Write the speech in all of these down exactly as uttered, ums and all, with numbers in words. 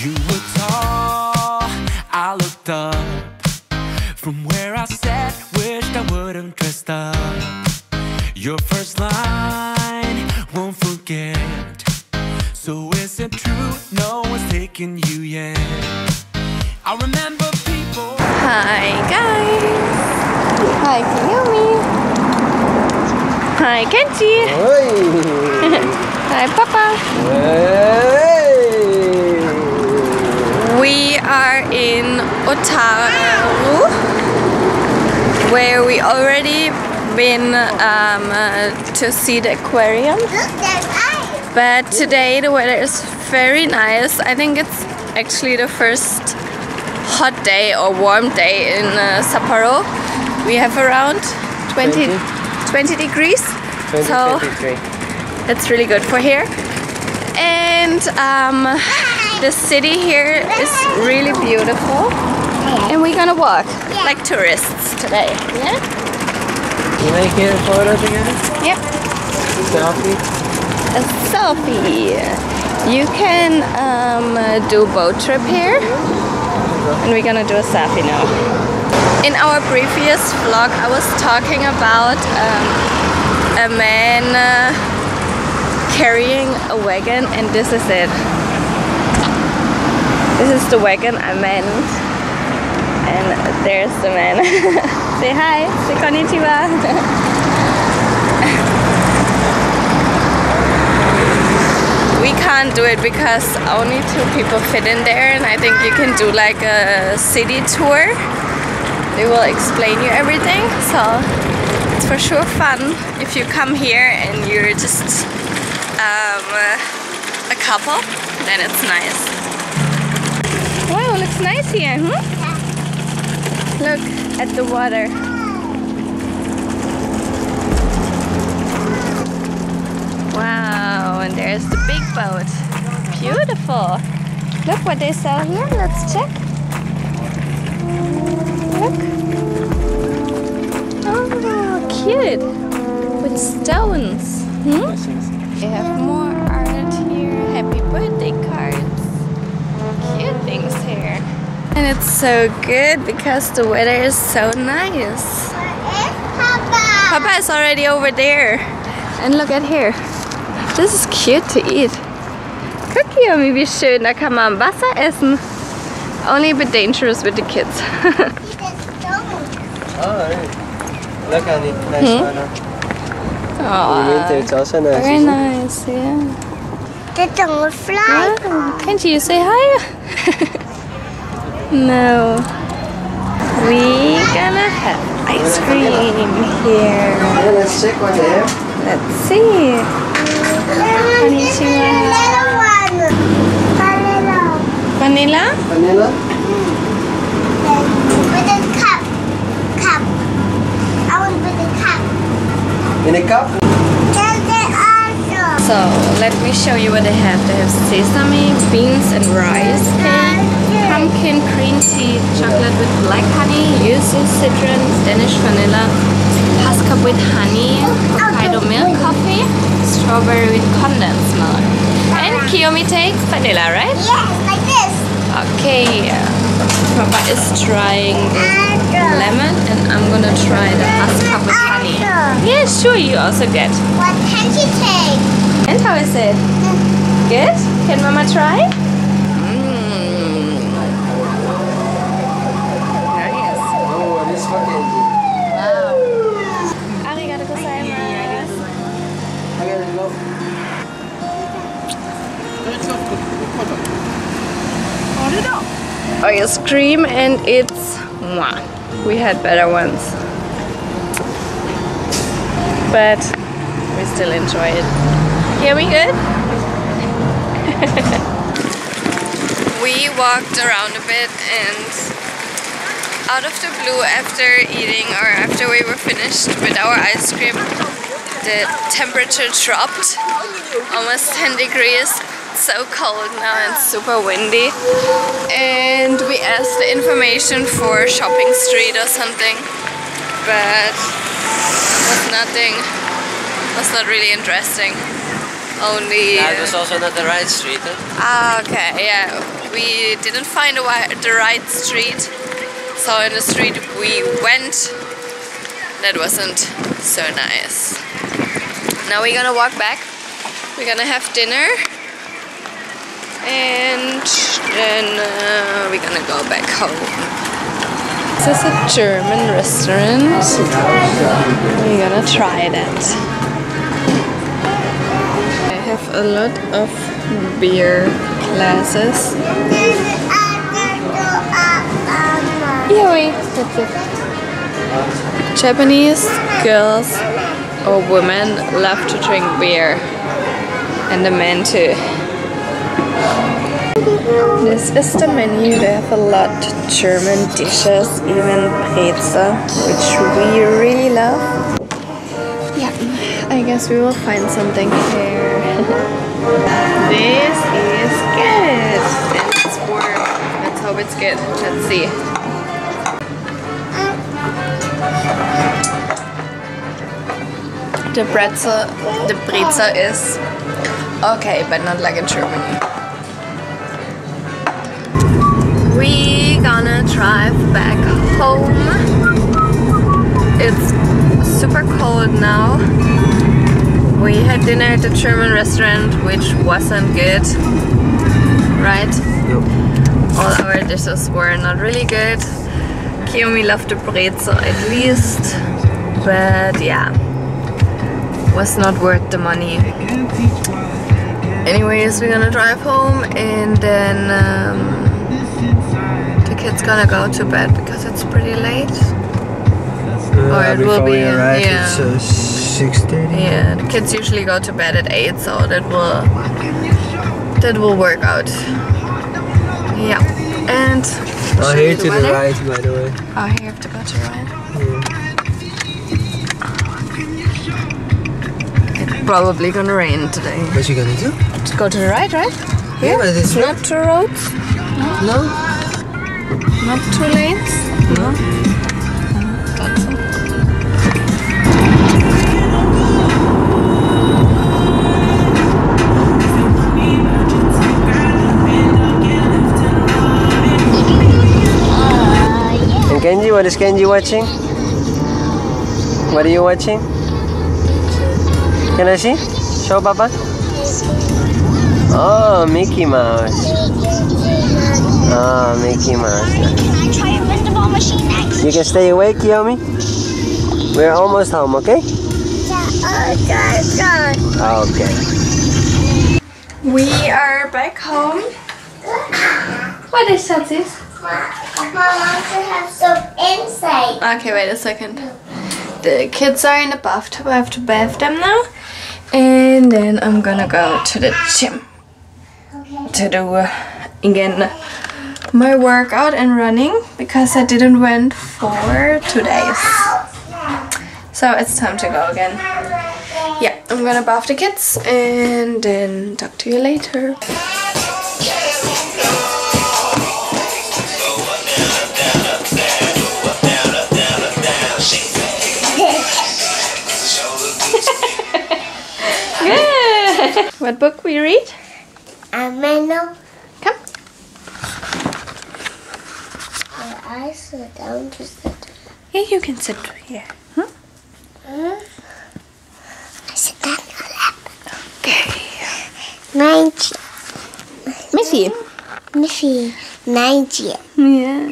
You were tall, I looked up. From where I sat, wished I wouldn't dressed up. Your first line, won't forget. So is it true, no one's taking you yet? I remember people. Hi guys. Hi Kiyomi. Hi Kenji. Hi Papa. Hey. We are in Otaru, where we already been um, uh, to see the aquarium. But today the weather is very nice. I think it's actually the first hot day or warm day in uh, Sapporo. We have around twenty, twenty degrees, twenty, so twenty-three. That's really good for here. And um, the city here is really beautiful, and we're gonna walk like tourists today. Yeah? You wanna get a photo together? Yep. A selfie? A selfie. You can um, do boat trip here, and we're gonna do a selfie now. In our previous vlog, I was talking about um, a man uh, carrying a wagon, and this is it. This is the wagon I meant, and there's the man. Say hi, say konnichiwa. We can't do it because only two people fit in there, and I think you can do like a city tour. They will explain you everything, so it's for sure fun if you come here and you're just um, a couple, then it's nice. Wow, looks nice here, hmm? Yeah. Look at the water. Wow, and there's the big boat. Beautiful. Look what they sell here, let's check. Look. Oh, cute. With stones. Hmm? They have more art here. Happy birthday cards. Cute things here, and it's so good because the weather is so nice. Where is Papa? Papa is already over there, and look at here. This is cute to eat. Guck hier, wie schön. Da kann man Wasser essen. Only a bit dangerous with the kids. Oh, look at it. Nice hmm? Water. Oh, it's also nice. Very nice, yeah. That's a fly. Yeah. Can't you say hi? No. We're gonna have ice cream here. Let's check one there. Let's see. Konnichiwa. Vanilla. Vanilla? Vanilla? With a cup. Cup. I want with a cup. In a cup? So let me show you what they have. They have sesame, beans and rice. Pumpkin, green tea, chocolate with black honey, yuzu, citron, Danish vanilla, Haskell with honey, Hokkaido milk coffee, strawberry with condensed milk. And Kiyomi takes vanilla, right? Yes, like this. Okay. Papa is trying the lemon, and I'm gonna try the Haskell with honey. Yeah, sure, you also get. What can she take? And how is it? Good? Can Mama try? Ice cream, and it's mwah. We had better ones, but we still enjoy it. Yeah, we good? We walked around a bit, and out of the blue, after eating or after we were finished with our ice cream, the temperature dropped almost ten degrees. So cold now and super windy, and we asked the information for shopping street or something, but it was nothing, it was not really interesting. only... That was also not the right street, huh? Ah, okay, yeah. We didn't find the right street, so in the street we went, that wasn't so nice. Now we're gonna walk back, we're gonna have dinner, and then uh, we're gonna go back home. This is a German restaurant. We're gonna try that. I have a lot of beer glasses. Yowie, that's it. Japanese girls or women love to drink beer, and the men too. This is the menu. They have a lot of German dishes, even pizza, which we really love. Yeah, I guess we will find something here. This is good. It's warm. Let's hope it's good. Let's see. The pretzel, the pretzel is okay, but not like in Germany. We gonna drive back home. It's super cold now. We had dinner at the German restaurant, which wasn't good, right? Nope. All our dishes were not really good. Kiyomi loved the brezel at least, but yeah, was not worth the money. Anyways, we're gonna drive home and then um, it's gonna go to bed because it's pretty late. Uh, or it will be. Arrive, yeah. It's uh, six thirty. Yeah, the kids usually go to bed at eight, so that will that will work out. Yeah. And oh, here to the weather. Right, by the way. Oh, here you have to go to the right. Yeah. It's probably gonna rain today. What you gonna do? To go to the right, right? Here? Yeah, but it's not two roads. No. no. Not too late? No. That's it. And Kenji, what is Kenji watching? What are you watching? Can I see? Show Papa. Oh, Mickey Mouse. Oh, Mickey Mouse. Can I try a pinball machine next? You can stay awake, Kiyomi. We're almost home, okay? Yeah. Okay. We are back home. What is that, sis? Mom wants to have some inside. Okay, wait a second. The kids are in the bathtub. I have to bathe them now. And then I'm gonna go to the gym. To do uh, again. my workout and running, because I didn't went for two days. So it's time to go again. Yeah, I'm gonna bath the kids and then talk to you later. Good! What book we read? I know. I sit down to sit. Yeah, you can sit here. Huh? Mm. I sit down on your lap. Okay. Mine's Miffy. Miffy. Mine's Yeah.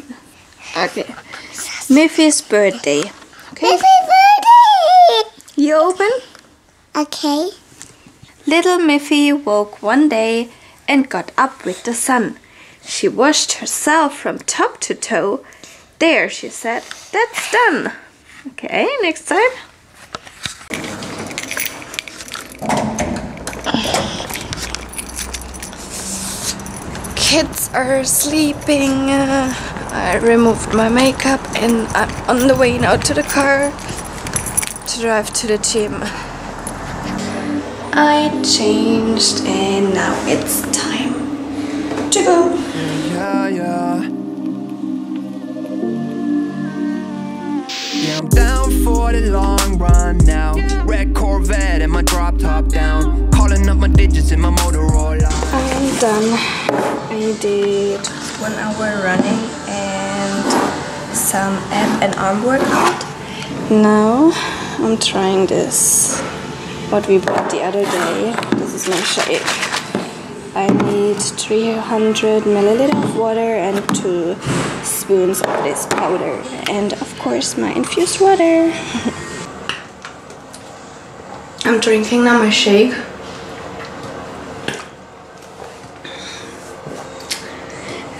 Okay. Miffy's birthday. Okay. Miffy's birthday! You open? Okay. Little Miffy woke one day and got up with the sun. She washed herself from top to toe. There, she said, that's done. Okay, next time. Kids are sleeping. Uh, I removed my makeup and I'm on the way now to the car to drive to the gym. I changed and now it's time to go. Yeah, yeah. Yeah, I'm down for the long run now. red Corvette and my drop top down. Calling up my digits in my Motorola. I am done. I did one hour running and some ab and arm workout. Now I'm trying this, what we bought the other day. This is my shake. I need three hundred milliliters of water and two spoons of this powder. And of course my infused water. I'm drinking now my shake.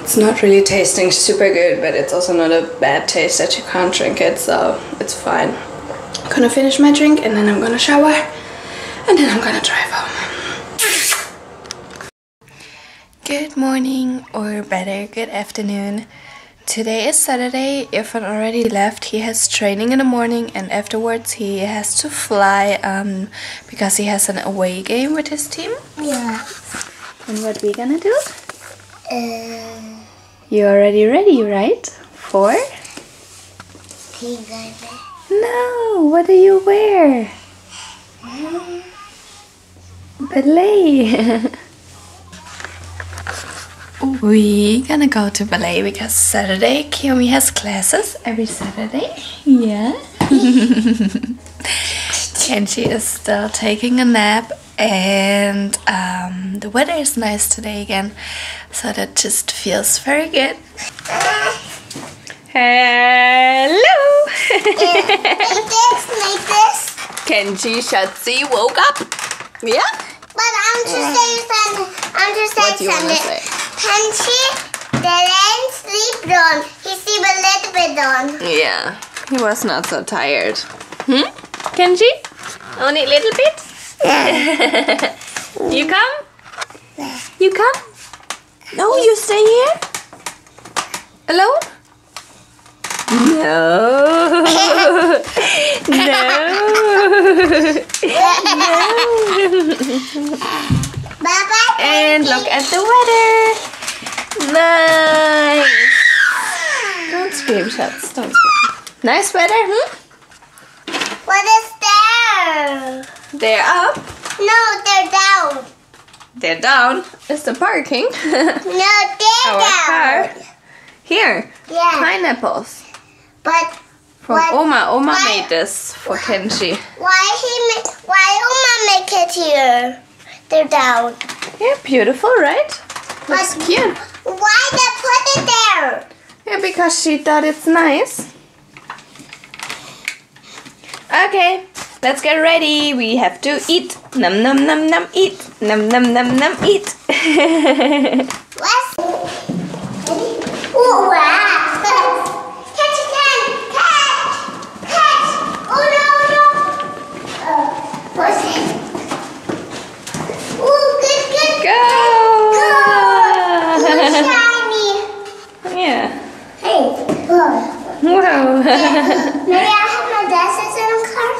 It's not really tasting super good, but it's also not a bad taste that you can't drink it, so it's fine. I'm gonna finish my drink and then I'm gonna shower and then I'm gonna drive home. Good morning, or better, good afternoon. Today is Saturday. Irfan already left. He has training in the morning and afterwards he has to fly um, because he has an away game with his team. Yeah. And what we gonna do? Uh, You're already ready, right? For? No, what do you wear? Um, Ballet. We gonna go to ballet because Saturday Kiyomi has classes every Saturday. Yeah. Kenji is still taking a nap and um, the weather is nice today again, so that just feels very good. Hello! This, like this. Kenji Shatsi woke up. Yeah? But I'm just yeah. saying something. I'm just saying something. Kenji didn't sleep long. He sleep a little bit long. Yeah, he was not so tired. Hmm? Kenji? Only a little bit? Yeah. You come? Yeah. You come? No, you stay here? Alone? No. No. No. And look at the weather. Nice. Don't scream, Schatz. Don't scream. Nice weather, hmm? What is there? They're up. No, they're down. They're down. It's the parking. No, they're Our down. Car. Here. Yeah. Pineapples. But from what, Oma. Oma why, made this for Kenji. Why he? Why Oma make it here? They're down. Yeah, beautiful, right? Looks but cute. Why they put it there? Yeah, because she thought it's nice. Okay, let's get ready. We have to eat. Nom nom nom nom eat. Nom nom nom nom eat. What? Ooh, wow. Catch it then. Catch. Catch. Oh no, no. Uh, what's it? Go! Go! It's shiny! Yeah. Hey! Whoa! Whoa! Maybe I have my glasses in the car?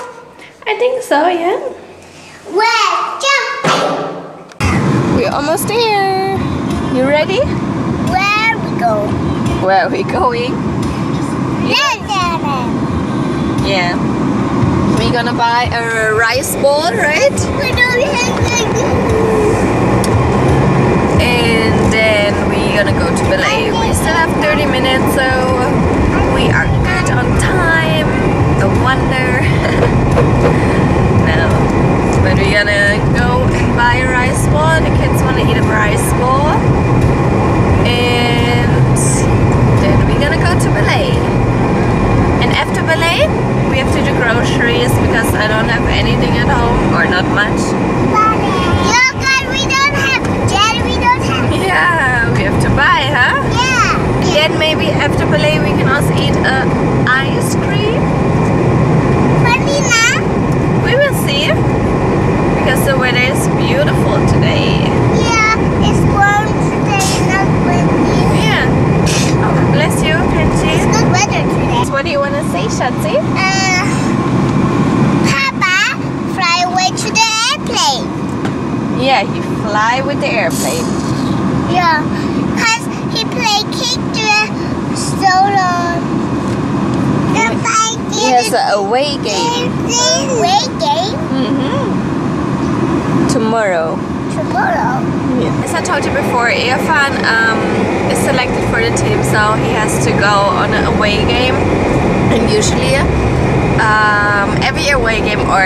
I think so, yeah. Where? Jump! We're almost there! You ready? Where we go? Where are we going? There, there, there. Yeah. We're gonna buy a rice bowl, right? We don't have to. And then we're gonna go to ballet. We still have thirty minutes, so we are good on time. No wonder. No. But we're gonna go and buy a rice bowl. The kids wanna eat a rice bowl. And then we're gonna go to ballet. And after ballet, we have to do groceries because I don't have anything at home, or not much. Look, we don't have jelly. Yeah, we have to buy, huh? Yeah. And then maybe after ballet we can also eat uh, ice cream. Vanilla. We will see, because the weather is beautiful today. Yeah, it's warm today, not windy. Yeah. Oh, bless you, Kenji. It's good weather today. What do you want to say, Shatsi? Uh, Papa, fly away to the airplane. Yeah, he fly with the airplane. Yeah, because he played kick so long. The fight, he has an away game. Away game? Mm-hmm. Tomorrow. Tomorrow? Yeah. As I told you before, Irfan um, is selected for the team, so he has to go on an away game. And usually, um, every away game, or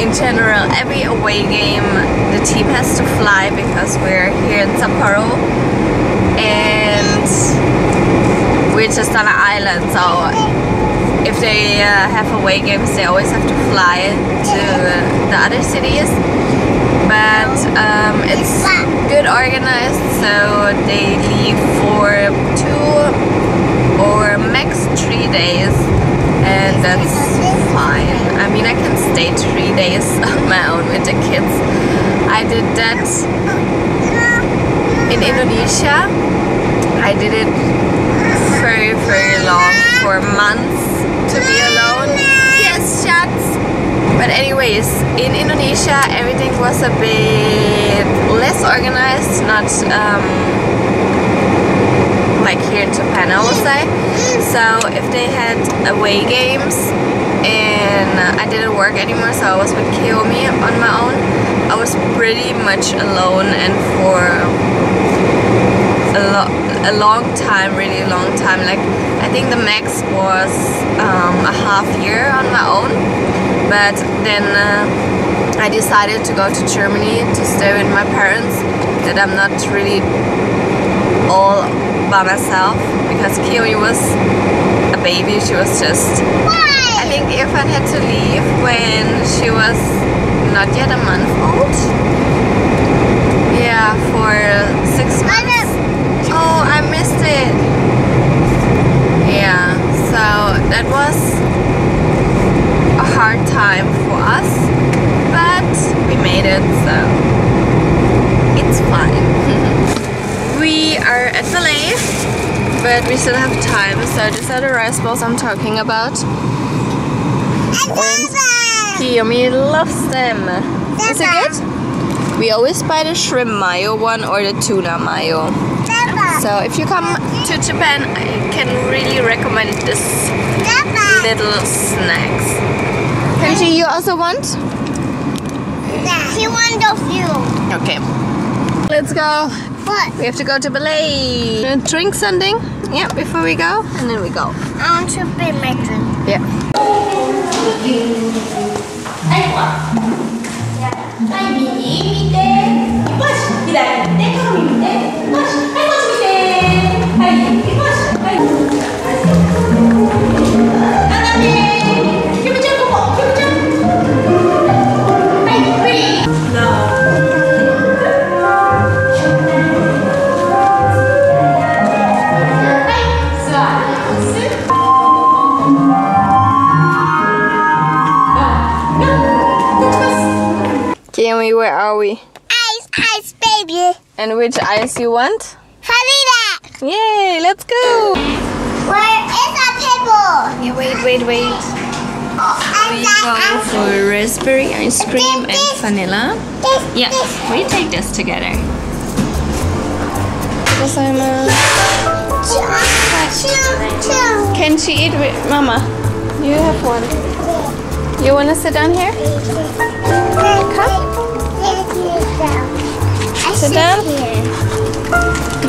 in general, every away game, the team has to fly because we're here in Sapporo. And we're just on an island, so if they uh, have away games, they always have to fly to the other cities. But um, it's good organized, so they leave for two or max three days, and that's fine. I mean, I can stay three days on my own with the kids. I did that in Indonesia. I did it very, very long, for months, to be alone. Yes, shucks. But anyways, in Indonesia everything was a bit less organized, not um, like here in Japan, I will say. So if they had away games and I didn't work anymore, so I was with Kiyomi on my own, I was pretty much alone, and for a, lo a long time, really long time, like I think the max was um, a half year on my own. But then uh, I decided to go to Germany to stay with my parents, that I'm not really all by myself, because Kiyomi was a baby. She was just... Why? I think Irfan had to leave when she was not yet a month old. Yeah, for six months. Oh, I missed it. Yeah, so that was a hard time for us, but we made it, so it's fine. We are at the lake, but we still have time, so these are the rice balls I'm talking about. And Kiyomi loves them. Is it good? We always buy the shrimp mayo one or the tuna mayo. So if you come to Japan, I can really recommend this little snacks. Kenji, you also want? He wants a few. Okay. Let's go. What? We have to go to Belay. You want to drink something? Yeah, before we go, and then we go. I want to be my drink. Yeah. Kiyomi, where are we? Ice, ice, baby. And which ice you want? Vanilla. Yay, let's go. Where is our table? Yeah, wait, wait, wait. Oh, we go for raspberry ice cream this, and vanilla. This, yeah, this. We take this together. Can she eat with Mama? You have one. You want to sit down here? Come. Sit down.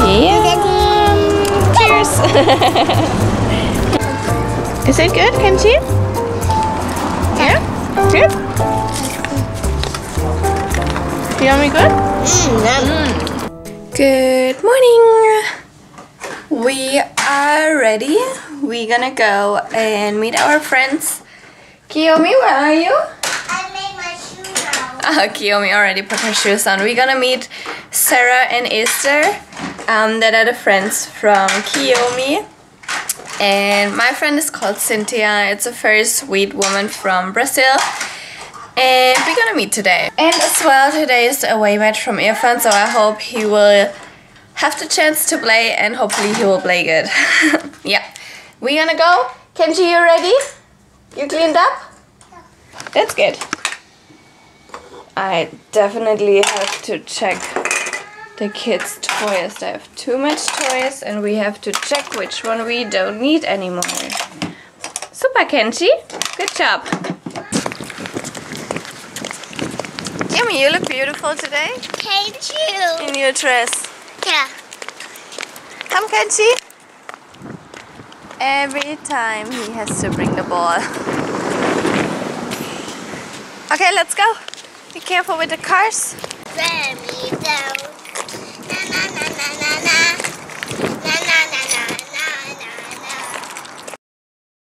Yeah. Cheers. Is it good, Kenji? Yeah? Good? Yummy good? Mm. Good morning. We are ready. We're gonna go and meet our friends. Kiyomi, where are you? Oh, Kiyomi already put her shoes on. We're gonna meet Sarah and Esther, um, that are the friends from Kiyomi. And my friend is called Cynthia. It's a very sweet woman from Brazil. And we're gonna meet today. And as well, today is the away match from Irfan, so I hope he will have the chance to play, and hopefully he will play good. Yeah. We're gonna go. Kenji, you ready? You cleaned up? That's good. I definitely have to check the kids' toys. I have too much toys, and we have to check which one we don't need anymore. Super, Kenji. Good job. Kiyomi, you look beautiful today. Thank you. In your dress. Yeah. Come, Kenji. Every time he has to bring the ball. Okay, let's go. Be careful with the cars. Let me down.